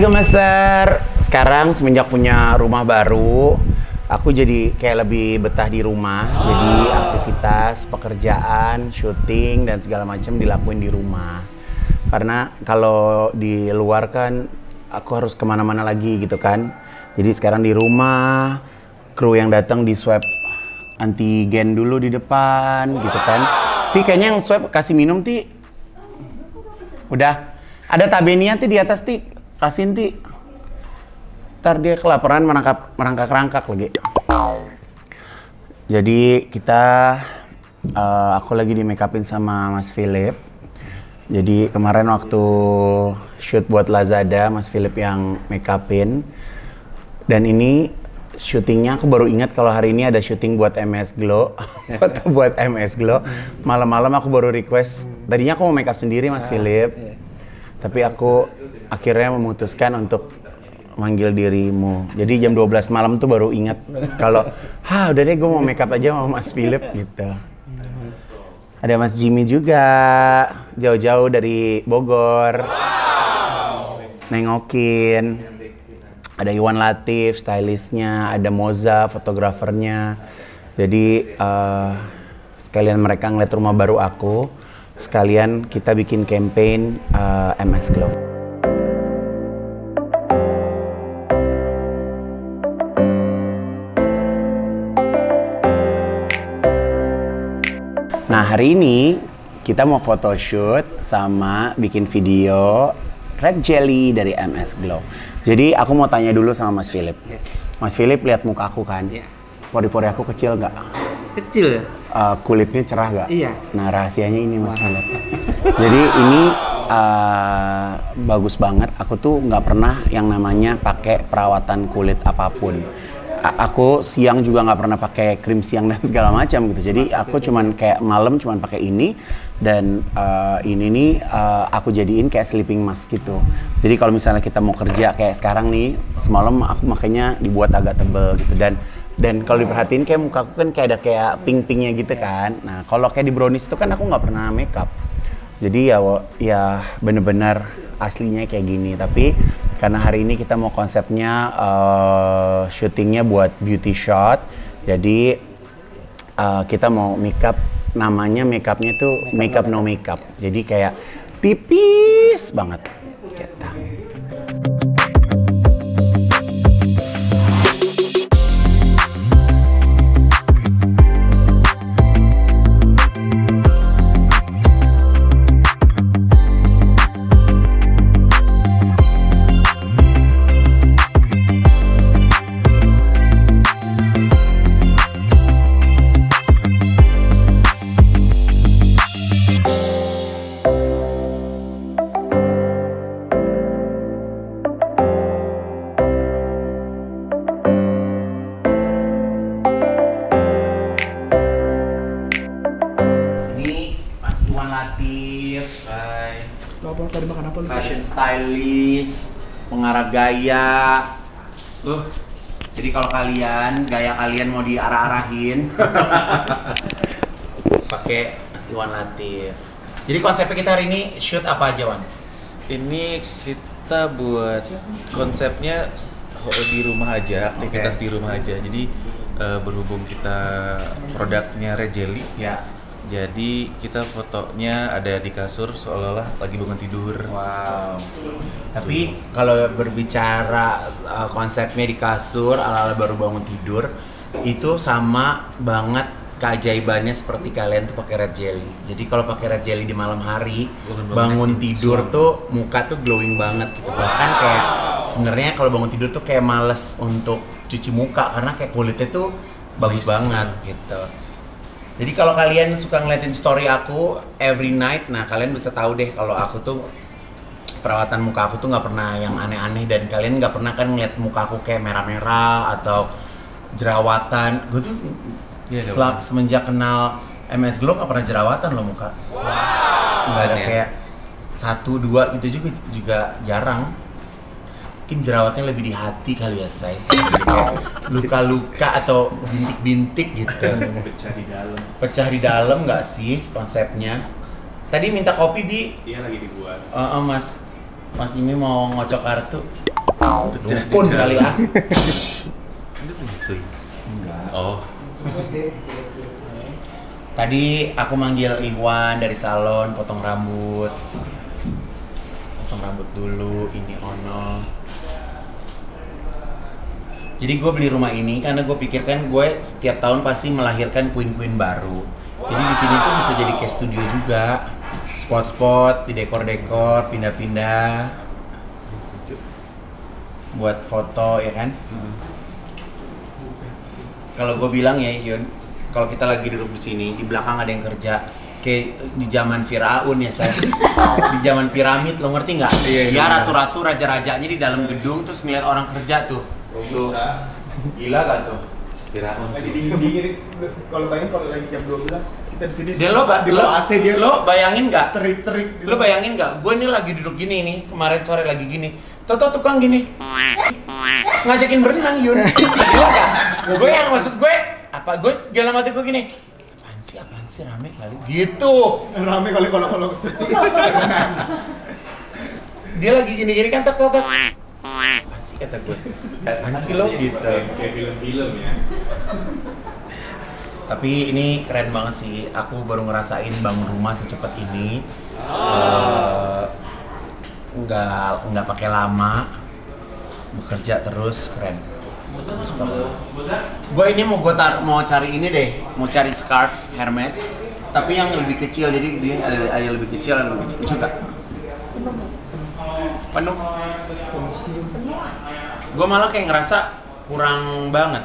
Gemeser. Sekarang semenjak punya rumah baru, aku jadi kayak lebih betah di rumah. Jadi aktivitas, pekerjaan, syuting dan segala macam dilakuin di rumah. Karena kalau di luar kan aku harus kemana-mana lagi gitu kan. Jadi sekarang di rumah, kru yang datang di swab antigen dulu di depan gitu kan. Ti kayaknya yang swab kasih minum Ti. Udah. Ada tabenya Ti di atas Ti. Kasihin Ti, ntar dia kelaparan merangkak-rangkak lagi. Jadi kita, aku lagi di make upin sama Mas Philip. Jadi kemarin waktu shoot buat Lazada, Mas Philip yang make upin. Dan ini syutingnya aku baru ingat kalau hari ini ada syuting buat MS Glow. Buat MS Glow, malam-malam aku baru request. Tadinya aku mau make up sendiri Mas Philip. Tapi aku akhirnya memutuskan untuk manggil dirimu. Jadi jam 12 malam tuh baru ingat kalau, udah deh gue mau make up aja sama Mas Philip gitu. Ada Mas Jimmy juga, jauh-jauh dari Bogor, nengokin. Ada Iwan Latif, stylistnya, ada Moza, fotografernya. Jadi sekalian mereka ngeliat rumah baru aku. Sekalian kita bikin campaign MS Glow. Nah hari ini kita mau photoshoot sama bikin video Red Jelly dari MS Glow. Jadi aku mau tanya dulu sama Mas Philip. Yes. Mas Philip lihat muka aku kan? Yeah. Pori-pori aku kecil nggak? Kecil ya? Kulitnya cerah gak? Iya. Nah rahasianya ini Mas Philip. Jadi ini bagus banget. Aku tuh nggak pernah yang namanya pakai perawatan kulit apapun. Aku siang juga nggak pernah pakai krim siang dan segala macam gitu. Jadi aku cuman kayak malam cuman pakai ini dan ini nih aku jadiin kayak sleeping mask gitu. Jadi kalau misalnya kita mau kerja kayak sekarang nih semalam aku makanya dibuat agak tebel gitu dan kalau diperhatiin kayak muka aku kan kayak ada kayak pink-pinknya gitu kan. Nah kalau kayak di brownies itu kan aku nggak pernah makeup. Jadi ya bener-bener aslinya kayak gini. Tapi karena hari ini kita mau konsepnya syutingnya buat beauty shot. Jadi kita mau makeup, namanya makeupnya tuh makeup no makeup. Jadi kayak tipis banget. Kita. Fashion stylist, pengarah gaya. Jadi kalau kalian gaya kalian mau diarah-arahin, pakai Mas Iwan Latif. Jadi konsepnya kita hari ini shoot apa aja, Wan? Ini kita buat konsepnya di rumah aja, aktivitas di rumah aja. Jadi berhubung kita produknya Red Jelly. Ya. Jadi kita fotonya ada di kasur seolah-olah lagi bangun tidur. Wow. Tapi kalau berbicara konsepnya di kasur ala-ala baru bangun tidur, itu sama banget keajaibannya seperti kalian tuh pakai Red Jelly. Jadi kalau pakai Red Jelly di malam hari, bangun tidur tuh muka tuh glowing banget gitu. Bahkan kayak sebenarnya kalau bangun tidur tuh kayak males untuk cuci muka karena kayak kulitnya tuh bagus banget gitu. Jadi kalau kalian suka ngeliatin story aku every night, nah kalian bisa tahu deh kalau aku tuh perawatan muka aku tuh nggak pernah yang aneh-aneh, dan kalian nggak pernah kan ngeliat muka aku kayak merah-merah atau jerawatan. Gue tuh setelah semenjak kenal MS Glow nggak pernah jerawatan loh muka. Wow. Nggak ada kayak 1-2 gitu juga jarang. Mungkin jerawatnya lebih di hati kali ya, say. Luka-luka atau bintik-bintik gitu. Pecah di dalam. Pecah di dalam nggak sih konsepnya? Tadi minta kopi, Bi. Iya, lagi dibuat. Mas Jimmy mau ngocok kartu. Dukun kali ya. Enggak. Oh. Tadi aku manggil Iwan dari salon potong rambut. Potong rambut dulu, ini ono. Jadi gue beli rumah ini karena gue pikirkan gue setiap tahun pasti melahirkan queen-queen baru. Jadi di sini tuh bisa jadi kayak studio juga, spot-spot, didekor-dekor, pindah-pindah, buat foto ya kan. Kalau gue bilang ya Yun, kalau kita lagi duduk di sini di belakang ada yang kerja kayak di zaman Firaun ya saya, di zaman piramid lo ngerti nggak? Ya ratu-ratu raja-rajanya di dalam gedung terus ngeliat orang kerja tuh. Tuh, gila kan tuh? Firaun. Lagi dingin-dingin, kalau bayangin kalau lagi jam 12 kita di sini. Dia lo AC dia lo bayangin nggak? Terik-terik. Lo bayangin nggak? Gue ini lagi duduk gini nih, kemarin sore lagi gini. Toto tukang gini, ngajakin berenang Yun. Gila kan? Gue yang maksud gue apa? Gue dalam hati gue gini. Apaan sih rame kali? Gitu. Rame kali kalau kesini. Dia lagi gini-gini kan tok. Kata gue, anjir lo gitu. Kayak film-film ya. Tapi ini keren banget sih. Aku baru ngerasain bangun rumah secepat ini. Nggak pakai lama. Bekerja terus, keren. Gue ini mau cari ini deh. Mau cari scarf Hermes. Tapi yang lebih kecil, jadi dia ada yang lebih kecil, ada lebih kecil. Lucu nggak? Penuh. Gue malah kayak ngerasa kurang banget.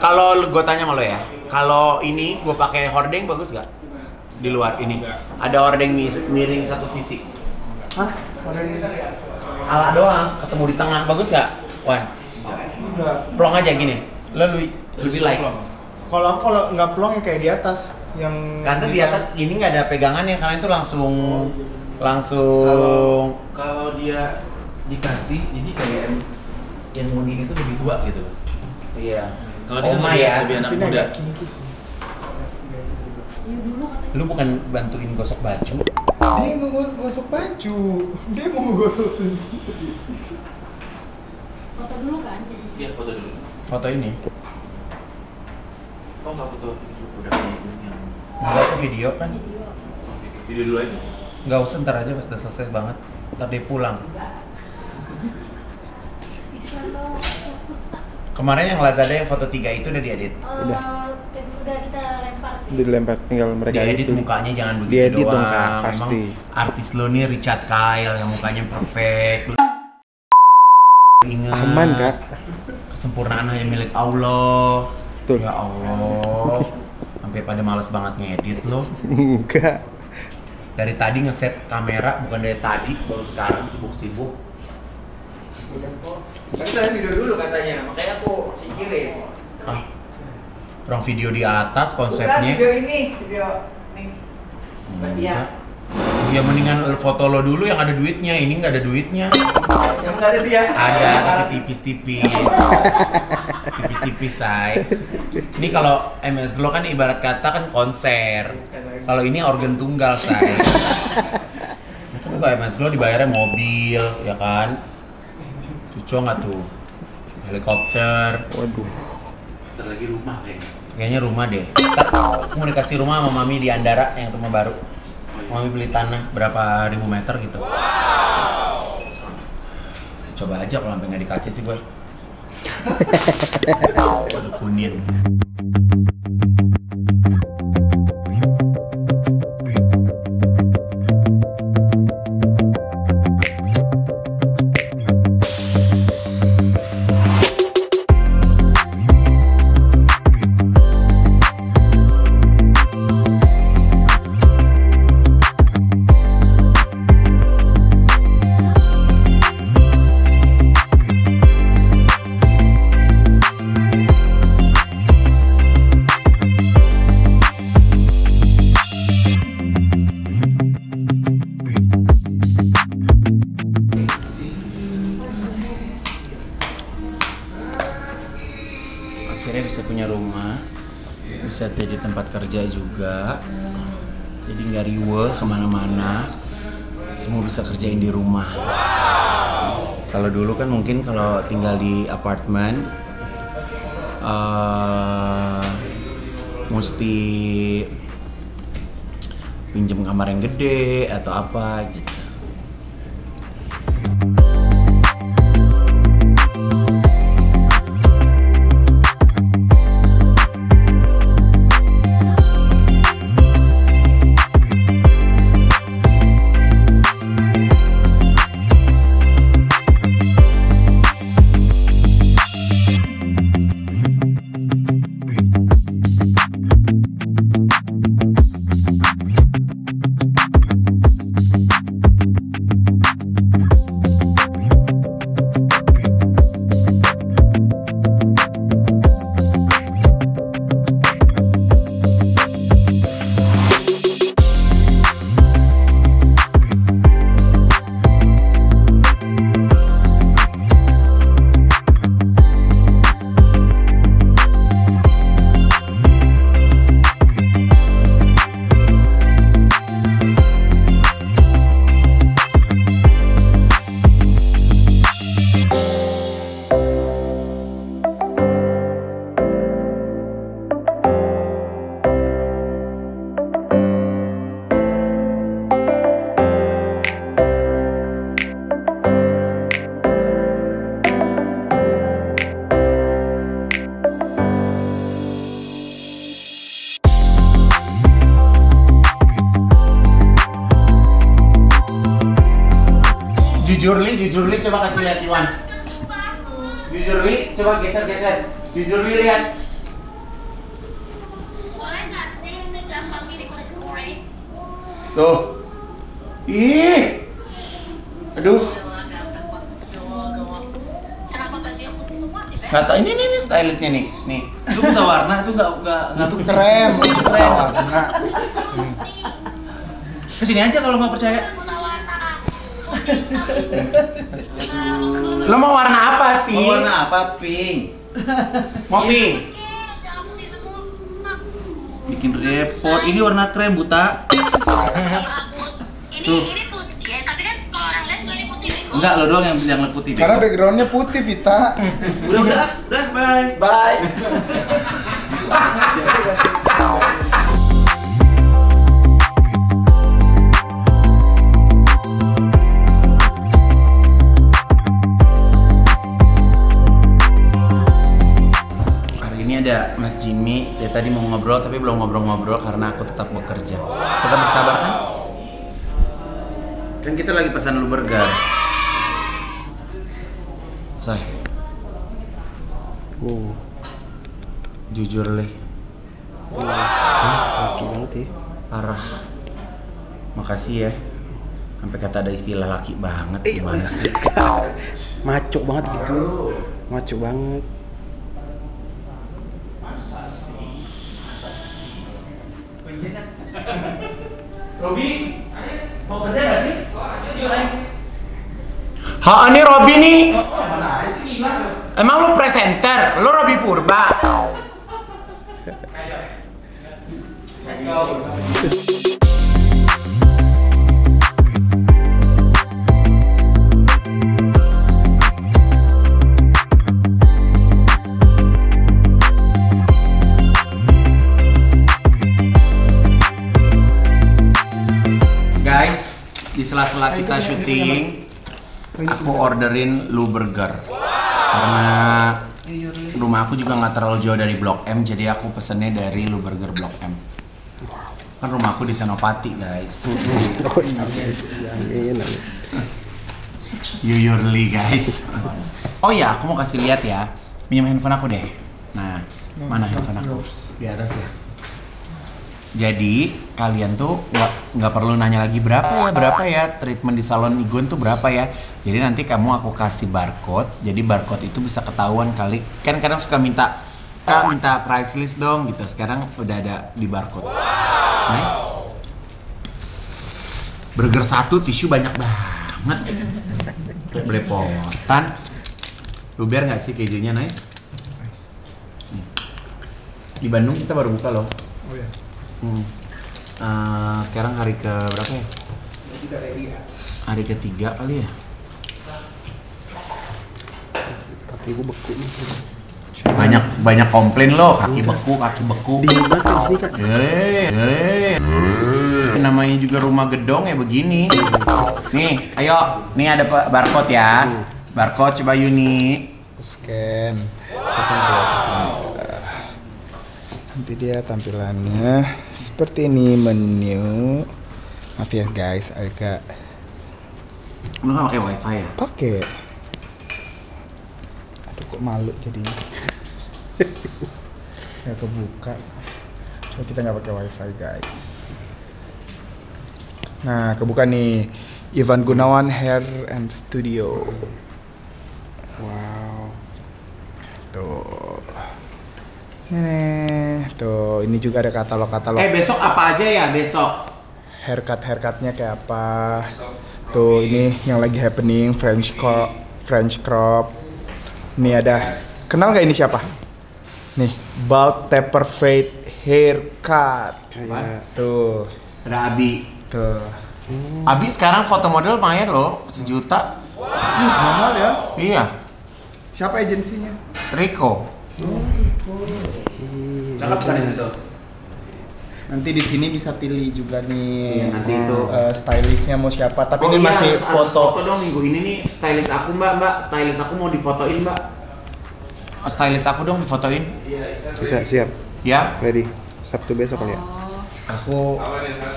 Kalau gue tanya sama lo ya, kalau ini gue pakai hordeng bagus gak? Di luar ini ada hordeng miring satu sisi. Hah? Hordeng ala doang, ketemu di tengah, bagus gak? Wan? Plong aja gini, lo lebih like. Kalau nggak plong yang kayak di atas, yang karena di atas ini nggak ada pegangannya, karena itu langsung. Kalau dia dikasih, jadi kayak yang mungkin itu lebih tua gitu. Iya. Kalau dia lebih anak muda. Lu bukan bantuin gosok baju? Dia nggak gosok baju, dia mau gosok sendiri. Foto dulu kan? Iya, foto dulu. Foto ini? Oh nggak foto, udah yang. Nggak aku video kan? Video dulu aja. Nggak usah, ntar aja pas udah selesai banget, ntar dia pulang. Kemarin yang Lazada yang foto 3 itu udah diedit. Udah kita lempar sih. Udah dilempar, tinggal mereka edit mukanya, jangan begitu doang. Diedit dong, pasti. Memang artis lo nih Richard Kyle yang mukanya perfect. Ingat. Aman kak. Kesempurnaan hanya milik Allah. Betul. Ya Allah. Sampai pada malas banget ngedit lo. Enggak. Dari tadi ngeset kamera, bukan dari tadi, baru sekarang sibuk-sibuk. Tapi kalian video dulu katanya, makanya aku singkirin. Ah, kurang video di atas konsepnya. Bukan video ini, berarti ya. Ya mendingan foto lo dulu yang ada duitnya, ini nggak ada duitnya. Yang nggak ada dia? Ada, tapi tipis-tipis. Tipis-tipis, say. Ini kalau MS Glow kan ibarat kata kan konser. Kalau ini organ tunggal, say. Kalau MS Glow dibayarnya mobil, ya kan? Cucu nggak tuh? Helikopter. Waduh. Ntar lagi rumah kayaknya. Kayaknya rumah deh. Aku mau dikasih rumah sama Mami di Andara, yang rumah baru. Mami beli tanah berapa ribu meter gitu. Wow. Coba aja kalau sampai nggak dikasih sih gue. Waduh kunin. rumah, bisa jadi tempat kerja juga, jadi nggak riweh kemana-mana, semua bisa kerjain di rumah. Kalau dulu kan mungkin kalau tinggal di apartemen mesti pinjam kamar yang gede atau apa gitu. Jujur Li, coba kasih lihat Iwan. Jujur Li, coba geser. Jujur Li, lihat. Boleh nggak sih itu jam mami dekorasi surprise? Tuh. Ih. Aduh. Kenapa baju yang putih semua sih, Beb? Nggak tau, ini stylistnya nih. Nih. Lu buta warna itu nggak. Itu keren, warna. Kesini aja kalau nggak percaya. Lo mau warna apa sih? Mau warna apa? Pink. Mau pink? Bikin repot. Ini warna krem, buta. Tuh. Ini putih, tapi kan kalau orang lain juga ini putih. Enggak, lo doang yang bilang putih. Karena backgroundnya putih, Vita. Udah, bye. Dia tadi mau ngobrol tapi belum ngobrol-ngobrol karena aku tetap bekerja. Tetap bersabar kan? Kan kita lagi pesan Lu Burger. Say. Wow. Jujur Le. Wow. Laki banget ya. Parah. Makasih ya. Sampai kata ada istilah laki banget gimana sih? Maco banget gitu. Maco banget. Robi, mau kerja gak sih? Haan nih Robi nih. Emang lu presenter? Lu Robi Purba? Di sela-sela kita syuting, aku orderin Lu Burger karena rumah aku juga nggak terlalu jauh dari Blok M, jadi aku pesennya dari Lu Burger Blok M. Kan rumah aku di Senopati, guys. Yuyurli, guys. Oh ya, aku mau kasih lihat ya. Minum handphone aku deh. Nah, mana handphone aku? Di atas ya. Jadi kalian tuh nggak perlu nanya lagi berapa ya treatment di salon Igun tuh berapa ya. Jadi nanti kamu aku kasih barcode. Jadi barcode itu bisa ketahuan kali. Kan kadang suka minta price list dong gitu. Sekarang udah ada di barcode. Nice. Burger satu, tisu banyak banget. Belepotan. Lu biar nggak sih kejunya, nice. Di Bandung kita baru buka loh. Oh iya. Sekarang hari ke berapa ya? Hari ketiga kali ya. Kaki gue beku nih. Banyak komplain loh, kaki beku. Dibat terus nih kak. Namanya juga rumah gedong ya begini. Nih, ayo, nih ada barcode ya. Barcode coba Yuni. Scan. Nanti dia tampilannya seperti ini menu. Maaf ya guys, agak. Lu nggak pakai wifi ya? Pakai. Aduh kok malu jadinya. Nggak kebuka. Coba kita nggak pakai wifi guys. Nah kebuka nih Ivan Gunawan Hair and Studio. Wow. Tuh. Nenek. Tuh ini juga ada katalog. Besok apa aja ya besok? Haircutnya kayak apa? Tuh ini yang lagi happening French crop. Ini ada, kenal nggak ini siapa? Nih bald taper fade haircut. Tuh. Ada Abi. Tuh. Abi sekarang foto model lumayan loh, 1 juta. Wow. Mahal ya? Iya. Siapa agensinya? Rico. Cakep kan itu. Nanti di sini bisa pilih juga nih. Nanti itu stylistnya mau siapa? Tapi ini masih foto dong minggu ini nih. Stylist aku mbak, stylist aku mau difotoin mbak. Stylist aku dong difotoin. Bisa siap. Ya. Ready. Sabtu besok kali ya. Aku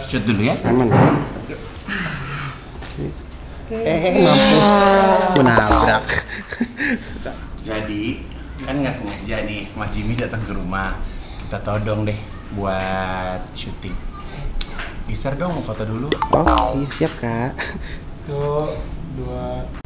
shoot dulu ya. Aman. Mampus. Menabrak. Jadi kan nggak sengaja nih Mas Jimmy datang ke rumah. Kita todong deh buat syuting. Geser dong, foto dulu. Oh, iya siap kak. Tuh, 2